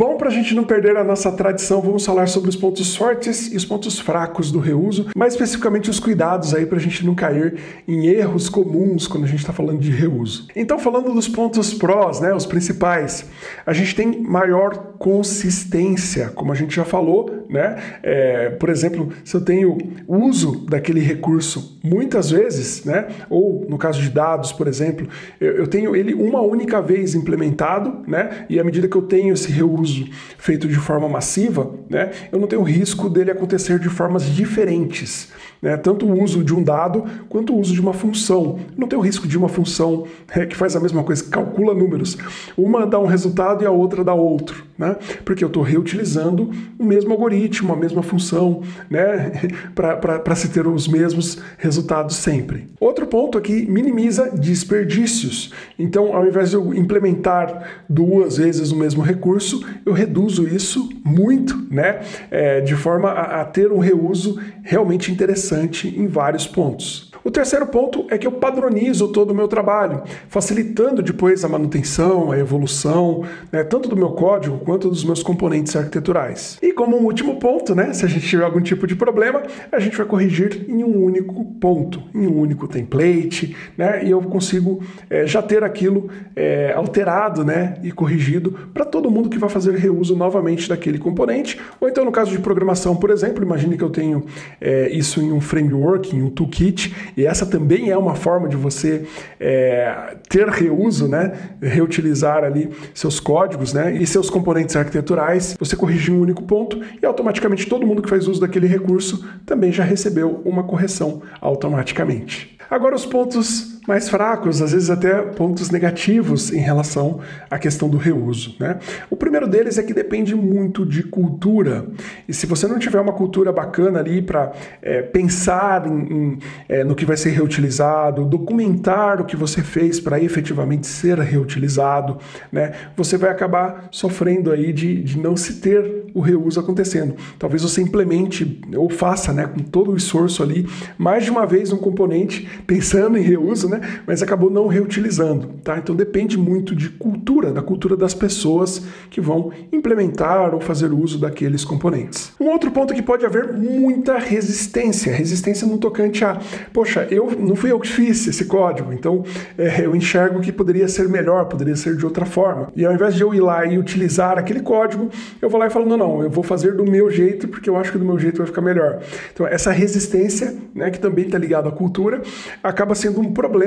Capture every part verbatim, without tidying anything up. Bom, para a gente não perder a nossa tradição, vamos falar sobre os pontos fortes e os pontos fracos do reuso, mais especificamente os cuidados aí para a gente não cair em erros comuns quando a gente está falando de reuso. Então, falando dos pontos prós, né, os principais, a gente tem maior consistência, como a gente já falou, né? É, por exemplo, se eu tenho uso daquele recurso muitas vezes, né, ou no caso de dados, por exemplo, eu, eu tenho ele uma única vez implementado, né, e à medida que eu tenho esse reuso uso feito de forma massiva, né, eu não tenho risco dele acontecer de formas diferentes, né, tanto o uso de um dado quanto o uso de uma função. Eu não tenho risco de uma função é, que faz a mesma coisa, que calcula números. Uma dá um resultado e a outra dá outro, né, porque eu estou reutilizando o mesmo algoritmo, a mesma função, né, para se ter os mesmos resultados sempre. Outro ponto aqui, minimiza desperdícios. Então, ao invés de eu implementar duas vezes o mesmo recurso, eu reduzo isso muito, né, é, de forma a, a ter um reuso realmente interessante em vários pontos. O terceiro ponto é que eu padronizo todo o meu trabalho, facilitando depois a manutenção, a evolução, né, tanto do meu código quanto dos meus componentes arquiteturais. E como um último ponto, né, se a gente tiver algum tipo de problema, a gente vai corrigir em um único ponto, em um único template, né, e eu consigo é, já ter aquilo é, alterado, né, e corrigido para todo mundo que vai fazer reuso novamente daquele componente. Ou então, no caso de programação, por exemplo, imagine que eu tenho é, isso em um framework, em um toolkit, e essa também é uma forma de você é, ter reuso, né? Reutilizar ali seus códigos, né? E seus componentes arquiteturais. Você corrigir um único ponto e automaticamente todo mundo que faz uso daquele recurso também já recebeu uma correção automaticamente. Agora, os pontos mais fracos, às vezes até pontos negativos em relação à questão do reuso, né? O primeiro deles é que depende muito de cultura. E se você não tiver uma cultura bacana ali para é, pensar em, em, é, no que vai ser reutilizado, documentar o que você fez para efetivamente ser reutilizado, né? Você vai acabar sofrendo aí de, de não se ter o reuso acontecendo. Talvez você implemente ou faça, né, com todo o esforço ali, mais de uma vez um componente pensando em reuso, né, mas acabou não reutilizando, tá? Então depende muito de cultura, da cultura das pessoas que vão implementar ou fazer uso daqueles componentes. Um outro ponto é que pode haver muita resistência, resistência no tocante a, poxa, eu não fui eu que fiz esse código, então é, eu enxergo que poderia ser melhor, poderia ser de outra forma. E ao invés de eu ir lá e utilizar aquele código, eu vou lá e falo, não, não, eu vou fazer do meu jeito, porque eu acho que do meu jeito vai ficar melhor. Então essa resistência, né, que também está ligada à cultura, acaba sendo um problema,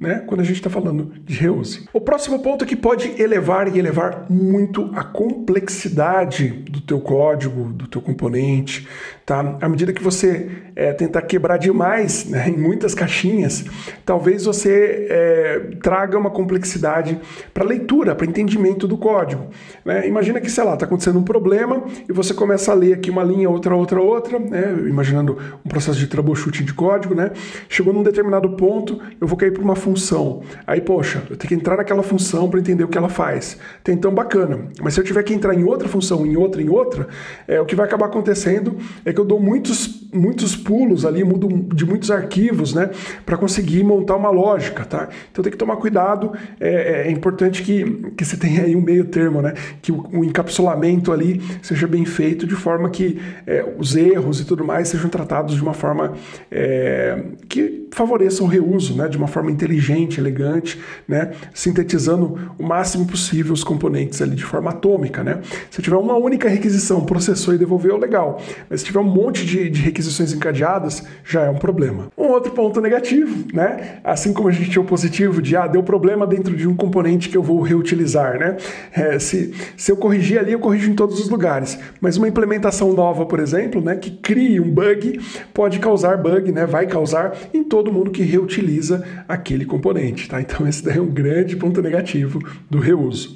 né, quando a gente está falando de reuso. O próximo ponto é que pode elevar e elevar muito a complexidade do teu código, do teu componente, tá? À medida que você é, tentar quebrar demais, né, em muitas caixinhas, talvez você é, traga uma complexidade para leitura, para entendimento do código, né? Imagina que, sei lá, está acontecendo um problema e você começa a ler aqui uma linha, outra, outra, outra, né? Imaginando um processo de troubleshooting de código, né? Chegou num determinado ponto, eu vou cair para uma função. Aí, poxa, eu tenho que entrar naquela função para entender o que ela faz. Até então, bacana. Mas se eu tiver que entrar em outra função, em outra, em outra, é, o que vai acabar acontecendo é que eu dou muitos, muitos pulos ali, mudo de muitos arquivos, né, para conseguir montar uma lógica, tá? Então tem que tomar cuidado. É, é importante que, que você tenha aí um meio termo, né? Que o, o encapsulamento ali seja bem feito, de forma que é, os erros e tudo mais sejam tratados de uma forma é, que favoreça o reuso, né? De uma forma inteligente, elegante, né? Sintetizando o máximo possível os componentes ali de forma atômica, né? Se tiver uma única requisição, processou e devolveu, legal. Mas se tiver um monte de, de requisições encadeadas, já é um problema. Um outro ponto negativo, né? Assim como a gente tinha o positivo de, ah, deu problema dentro de um componente que eu vou reutilizar, né? É, se, se eu corrigir ali, eu corrijo em todos os lugares. Mas uma implementação nova, por exemplo, né, que crie um bug, pode causar bug, né? Vai causar em todo mundo que reutiliza aquele componente, tá? Então esse daí é um grande ponto negativo do reuso.